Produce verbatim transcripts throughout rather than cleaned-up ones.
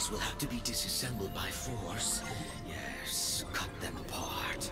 bodies will have to be disassembled by force. Yes, cut them apart.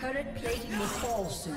Turret plating will fall soon.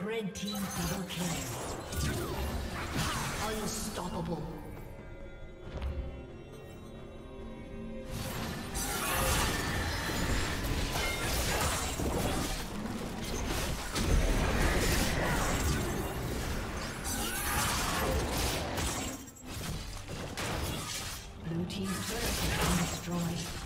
Red team double kill. Unstoppable. Blue team's turret has been destroyed.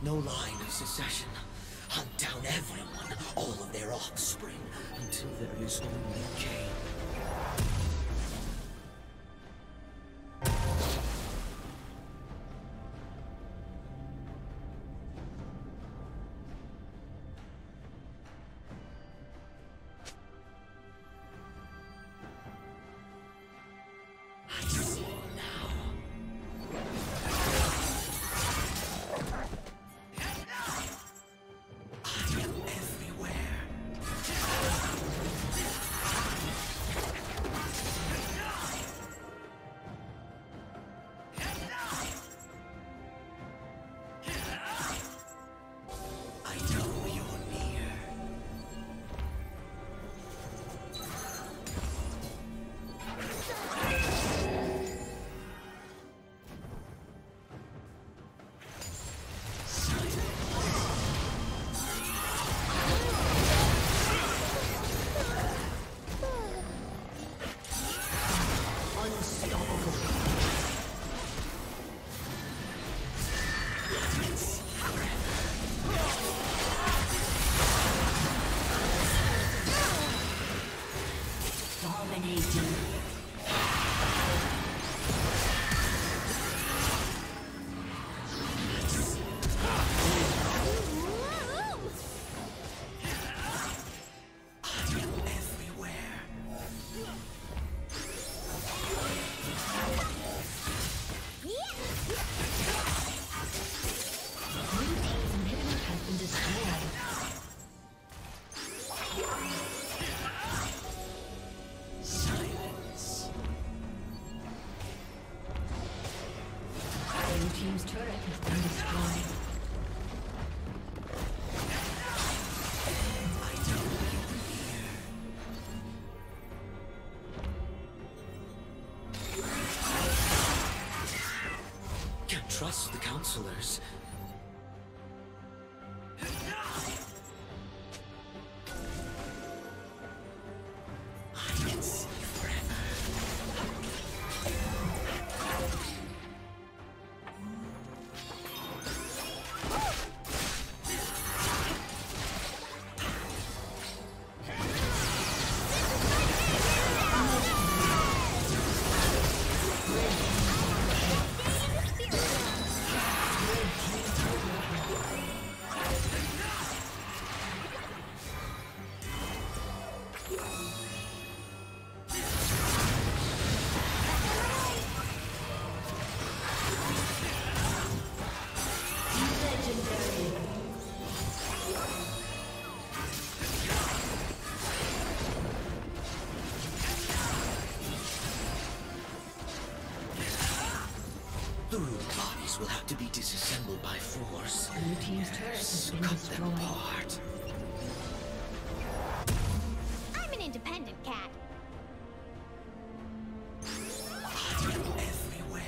No line of succession. Hunt down everyone, all of their offspring, until there is only Cain. Trust the counselors. Will have to be disassembled by force. Blue team's turret has been destroyed. Cut them apart. I'm an independent cat. I'm everywhere.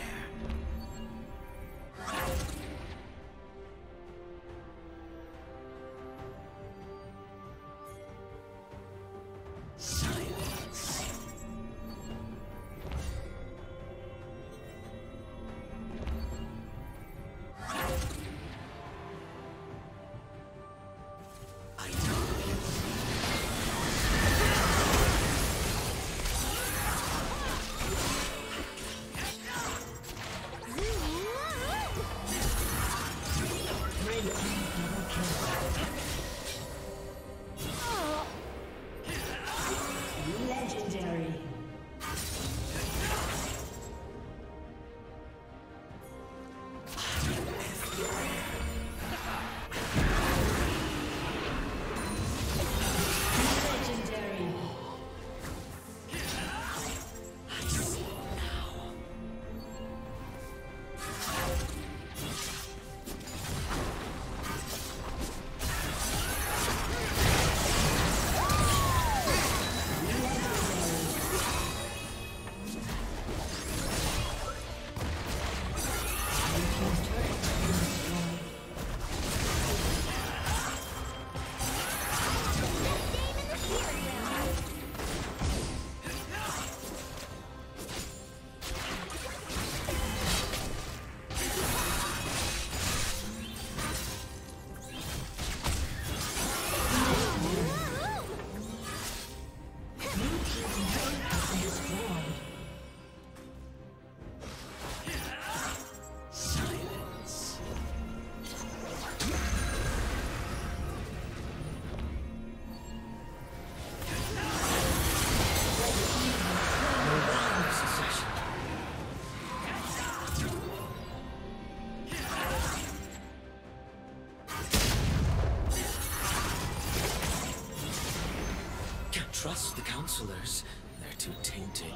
trust the counselors. They're too tainted.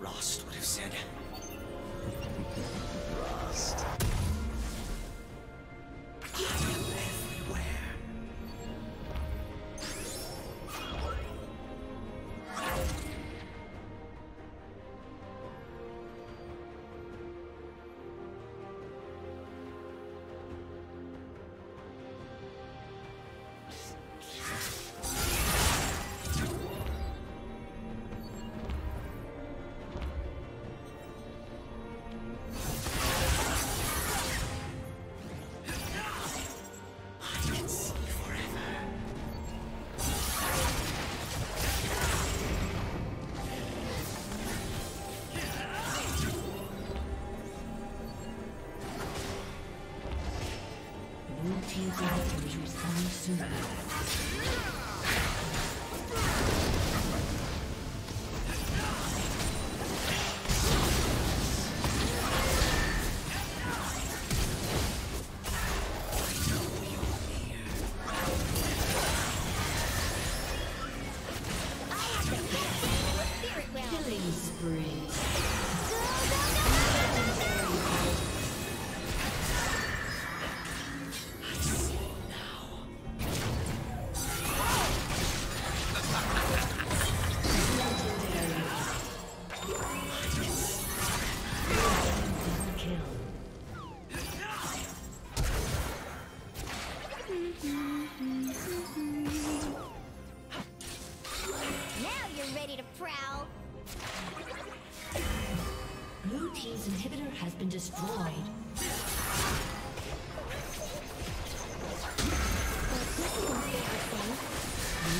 Rost would have said. Rost.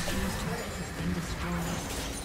Destroyed.